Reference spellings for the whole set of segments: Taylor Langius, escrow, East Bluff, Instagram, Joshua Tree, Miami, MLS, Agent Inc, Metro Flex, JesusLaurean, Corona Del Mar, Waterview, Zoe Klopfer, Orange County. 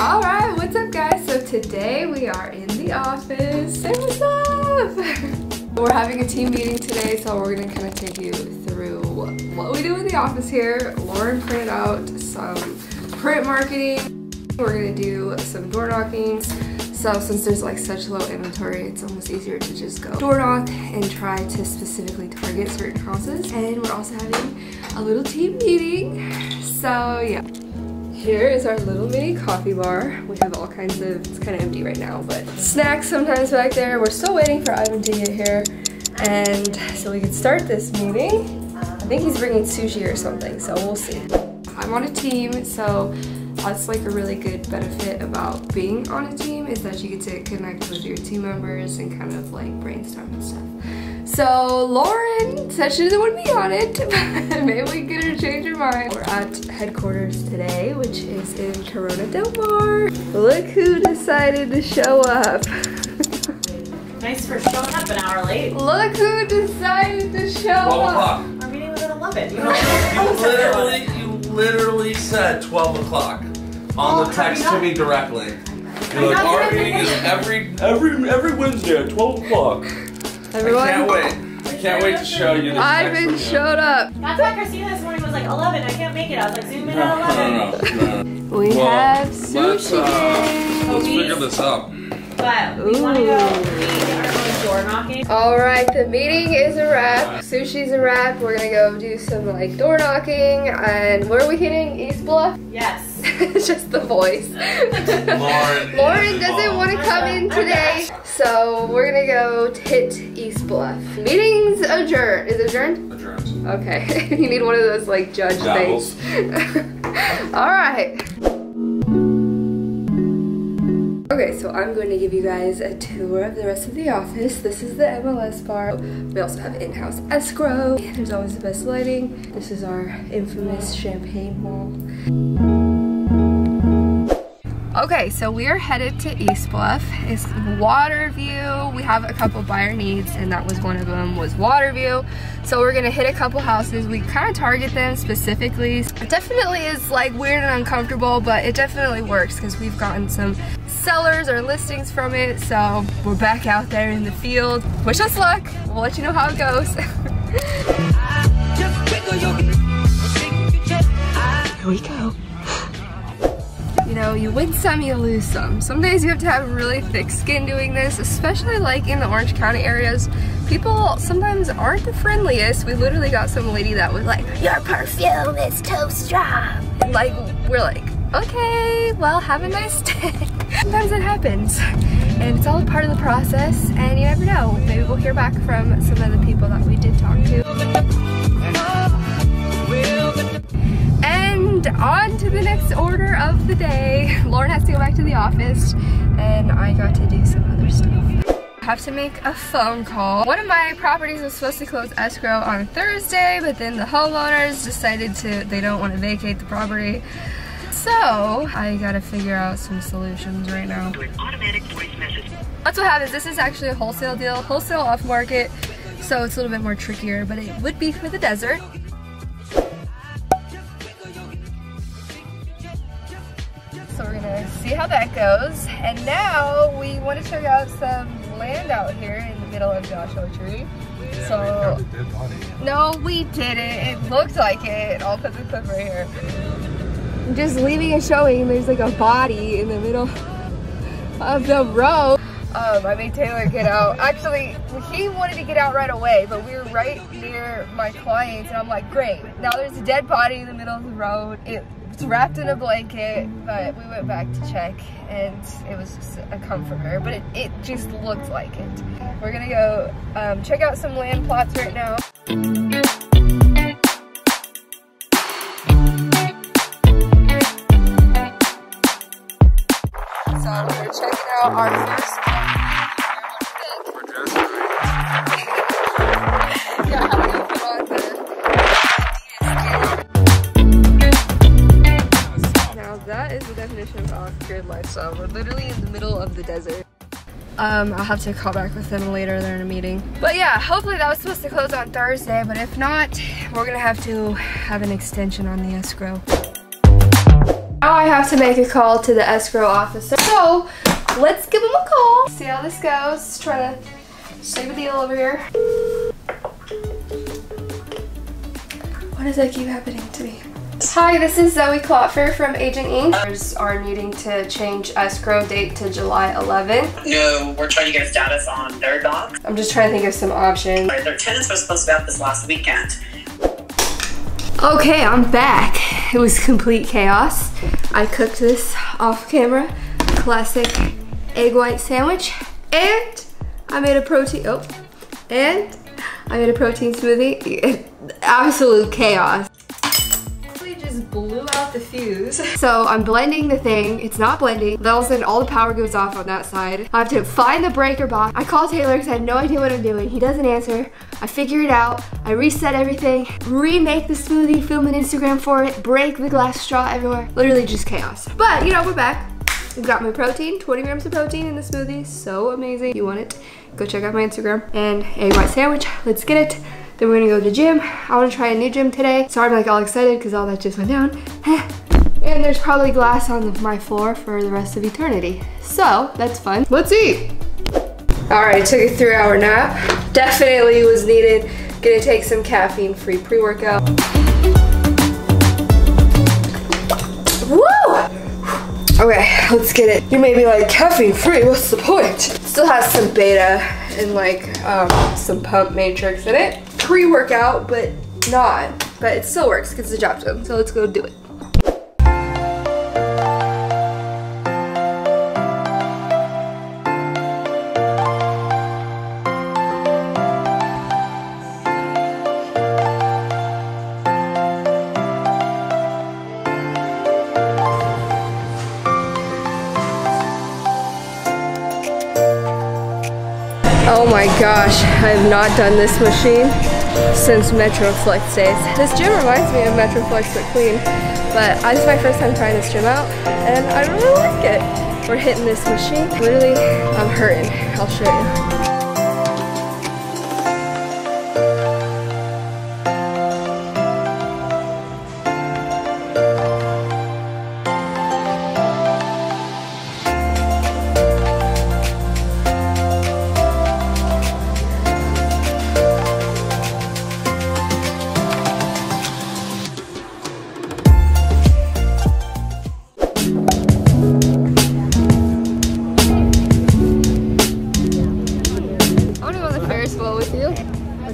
All right, what's up guys? So today we are in the office. Say what's up! We're having a team meeting today, so we're gonna kind of take you through what we do in the office here. Lauren printed out some print marketing. We're gonna do some door knockings. So since there's like such low inventory, it's almost easier to just go door knock and try to specifically target certain houses. And we're also having a little team meeting. So yeah. Here is our little mini coffee bar. We have all kinds of, it's kind of empty right now, but snacks sometimes back there. We're still waiting for Ivan to get here. And so we can start this meeting. I think he's bringing sushi or something, so we'll see. I'm on a team, so that's like a really good benefit about being on a team is that you get to connect with your team members and kind of like brainstorm and stuff. So Lauren said she doesn't want to be on it, but maybe we get her to change her mind. We're at headquarters today, which is in Corona Del Mar. Look who decided to show up. Nice for showing up an hour late. Look who decided to show up. Our meeting was at 11. You literally said 12 o'clock. On the text to me directly. You're like, our meeting is every Wednesday at 12 o'clock. Everyone, I can't wait to show you this. Ivan showed up. That's why Christina this morning was like 11. I can't make it. I was like, zoom in at 11. We have sushi. Let's figure this up. But we want to go read our door knocking. All right, the meeting is a wrap. Sushi's a wrap. We're gonna go do some like door knocking, and where are we hitting? East Bluff? Yes. Just the voice. Lauren doesn't want to come in today, so we're gonna go hit East Bluff. Meeting's adjourned. Is it adjourned? Adjourned. Okay. You need one of those like judge Dabbles. Things. All right. Okay, so I'm going to give you guys a tour of the rest of the office. This is the MLS bar. We also have in-house escrow. There's always the best lighting. This is our infamous champagne mall. Okay, so we are headed to East Bluff. It's Waterview. We have a couple buyer needs, and that was one of them was Waterview. So we're gonna hit a couple houses. We kind of target them specifically. It definitely is like weird and uncomfortable, but it definitely works because we've gotten some sellers or listings from it, so we're back out there in the field. Wish us luck. We'll let you know how it goes. Here we go. You know, you win some, you lose some. Some days you have to have really thick skin doing this, especially like in the Orange County areas. People sometimes aren't the friendliest. We literally got some lady that was like, "Your perfume is too strong." And like, we're like, okay, well, have a nice day. Sometimes it happens, and it's all a part of the process, and you never know. Maybe we'll hear back from some of the people that we did talk to. And on to the next order of the day. Lauren has to go back to the office, and I got to do some other stuff. Have to make a phone call. One of my properties was supposed to close escrow on Thursday, but then the homeowners decided they don't want to vacate the property. So, I gotta figure out some solutions right now. That's what happens. This is actually a wholesale deal, wholesale off market, so it's a little bit more trickier, but it would be for the desert. So we're gonna see how that goes. And now we want to check out some land out here in the middle of Joshua Tree. Yeah, so, we did it. No, we didn't. It looked like it. I'll put the clip right here. I'm just leaving and showing. There's like a body in the middle of the road. I made Taylor get out. Actually, he wanted to get out right away, but we were right near my clients, and I'm like, great. Now there's a dead body in the middle of the road. It's wrapped in a blanket, but we went back to check, and it was just a comforter, but it just looked like it. We're gonna go check out some land plots right now. Our first property. Yeah, I'm gonna put on the Now that is the definition of off-grid lifestyle. We're literally in the middle of the desert. I'll have to call back with them later. They're in a meeting. But yeah, hopefully that was supposed to close on Thursday, but if not, we're gonna have to have an extension on the escrow. Now I have to make a call to the escrow officer. So let's give him a call. See how this goes. Trying to save a deal over here. Why does that keep happening to me? Hi, this is Zoe Klopfer from Agent Inc. Are needing to change escrow date to July 11th. No, we're trying to get a status on their docs. I'm just trying to think of some options. Right, their tenants were supposed to be out this last weekend. Okay, I'm back. It was complete chaos. I cooked this off camera. Classic egg white sandwich. And I made a protein, and I made a protein smoothie. Absolute chaos. Blew out the fuse. So I'm blending the thing. It's not blending. All of a sudden, all the power goes off on that side. I have to find the breaker box. I call Taylor because I had no idea what I'm doing. He doesn't answer. I figure it out. I reset everything, remake the smoothie, film an Instagram for it, break the glass straw everywhere. Literally just chaos. But you know, we're back. I've got my protein, 20 grams of protein in the smoothie. So amazing. If you want it, go check out my Instagram. And egg white sandwich. Let's get it. Then we're gonna go to the gym. I wanna try a new gym today. Sorry, I'm like all excited because all that just went down. And there's probably glass on my floor for the rest of eternity. So, that's fun. Let's eat. All right, took a 3-hour nap. Definitely was needed. Gonna take some caffeine-free pre-workout. Woo! Okay, let's get it. You may be like, caffeine-free, what's the point? Still has some beta and like some pump matrix in it. Pre-workout, but not. But it still works, gets the job done. So let's go do it. Oh my gosh, I have not done this machine since Metro Flex days. This gym reminds me of Metro Flex but clean, but this is my first time trying this gym out and I really like it. We're hitting this machine. Literally, I'm hurting. I'll show you.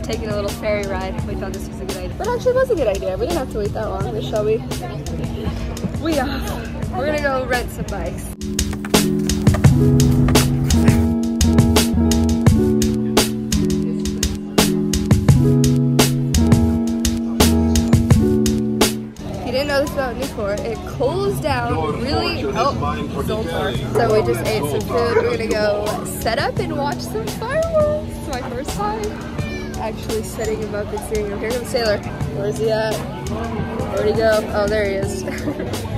Taking a little ferry ride. We thought this was a good idea. That actually was a good idea. We didn't have to wait that long, shall we? We're gonna go rent some bikes. If you didn't know this about Newport, it cools down really, so we just ate some food. We're gonna go set up and watch some fireworks. It's my first time actually setting him up and seeing him. Here comes Taylor. Where's he at? Where'd he go? Oh, there he is.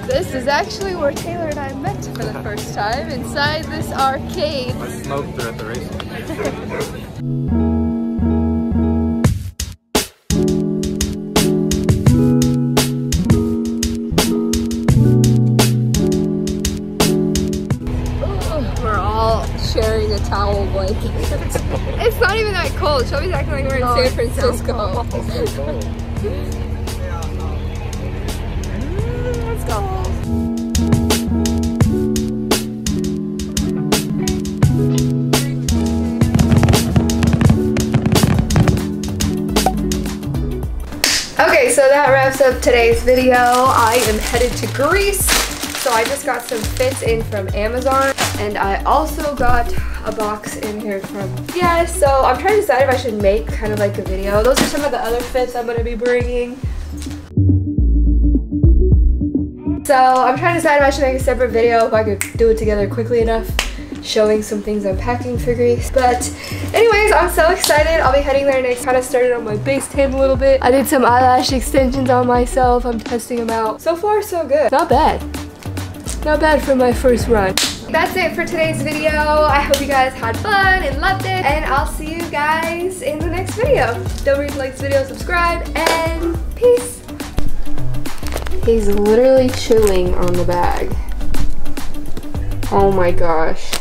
This is actually where Taylor and I met for the first time, inside this arcade. I smoked her at the race. Towel blanket. It's not even that cold. She'll be acting like we're in San Francisco. It's so cold. Let's go. Okay, so that wraps up today's video. I am headed to Greece. So I just got some fits in from Amazon. And I also got a box in here from Yes. So I'm trying to decide if I should make kind of like a video. Those are some of the other fits I'm gonna be bringing. So I'm trying to decide if I should make a separate video, if I could do it together quickly enough, showing some things I'm packing for Greece. But anyways, I'm so excited. I'll be heading there next. Kind of started on my base tan a little bit. I did some eyelash extensions on myself. I'm testing them out. So far, so good. Not bad. Not bad for my first run. That's it for today's video. I hope you guys had fun and loved it, and I'll see you guys in the next video. Don't forget to like this video, subscribe, and peace. He's literally chewing on the bag. Oh my gosh.